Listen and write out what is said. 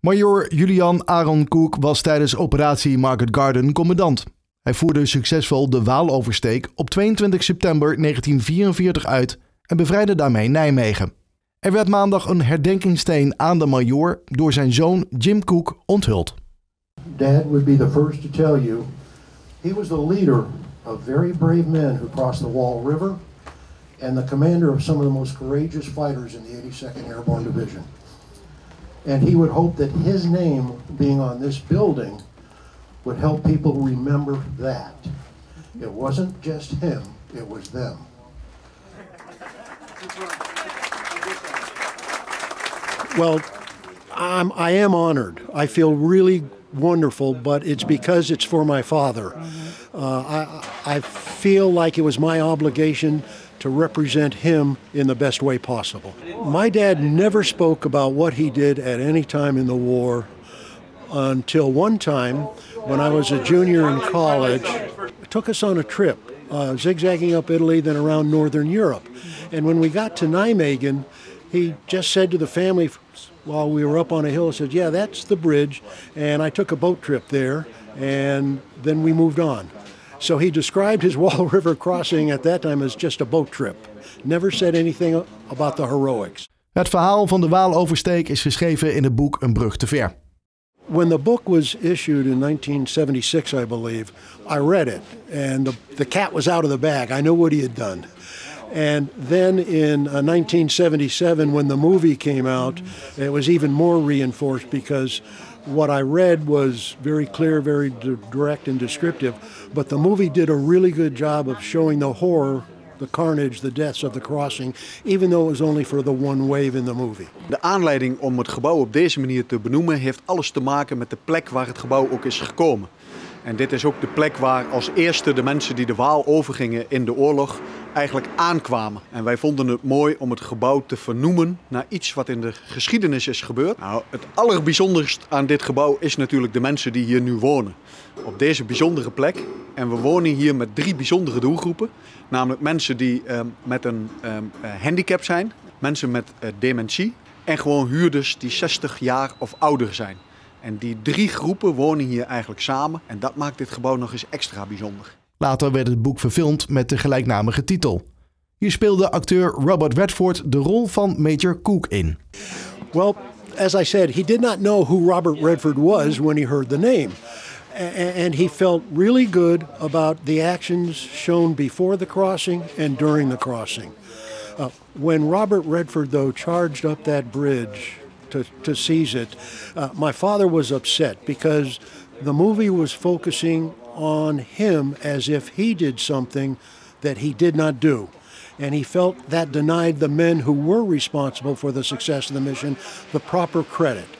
Major Julian Aaron Cook was tijdens operatie Market Garden commandant. Hij voerde succesvol de Waaloversteek op 22 september 1944 uit en bevrijdde daarmee Nijmegen. Er werd maandag een herdenkingsteen aan de majoor door zijn zoon Jim Cook onthuld. Dad would be the first to tell you he was the leader of very brave men who crossed the Waal River and the commander of some of the most courageous fighters in the 82nd Airborne Division. And he would hope that his name being on this building would help people remember that. It wasn't just him, it was them. Well, I am honored. I feel really wonderful, but it's because it's for my father. I feel like it was my obligation to represent him in the best way possible. My dad never spoke about what he did at any time in the war until one time when I was a junior in college. It took us on a trip, zigzagging up Italy, then around Northern Europe. And when we got to Nijmegen, he just said to the family while we were up on a hill, he said, yeah, that's the bridge. And I took a boat trip there, and then we moved on. So he described his Waal River crossing at that time as just a boat trip. Never said anything about the heroics. Het verhaal van de Waaloversteek is geschreven in het boek Een Brug Te Ver. When the book was issued in 1976, I believe, I read it, and the cat was out of the bag. I knew what he had done. And then in 1977, when the movie came out, it was even more reinforced because what I read was very clear, very direct and descriptive. But the movie did a really good job of showing the horror, the carnage, the deaths of the crossing, even though it was only for the one wave in the movie. De aanleiding om het gebouw op deze manier te benoemen heeft alles te maken met de plek waar het gebouw ook is gekomen. En dit is ook de plek waar als eerste de mensen die de Waal overgingen in de oorlog eigenlijk aankwamen. En wij vonden het mooi om het gebouw te vernoemen naar iets wat in de geschiedenis is gebeurd. Nou, het allerbijzonderst aan dit gebouw is natuurlijk de mensen die hier nu wonen. Op deze bijzondere plek. En we wonen hier met drie bijzondere doelgroepen. Namelijk mensen die met een handicap zijn, mensen met dementie en gewoon huurders die 60 jaar of ouder zijn. En die drie groepen wonen hier eigenlijk samen en dat maakt dit gebouw nog eens extra bijzonder. Later werd het boek verfilmd met de gelijknamige titel. Hier speelde acteur Robert Redford de rol van Major Cook in. Well, as I said, he did not know who Robert Redford was when he heard the name. And he felt really good about the actions shown before the crossing and during the crossing. When Robert Redford, though, charged up that bridge to seize it, my father was upset because the movie was focusing on him as if he did something that he did not do. And he felt that denied the men who were responsible for the success of the mission the proper credit.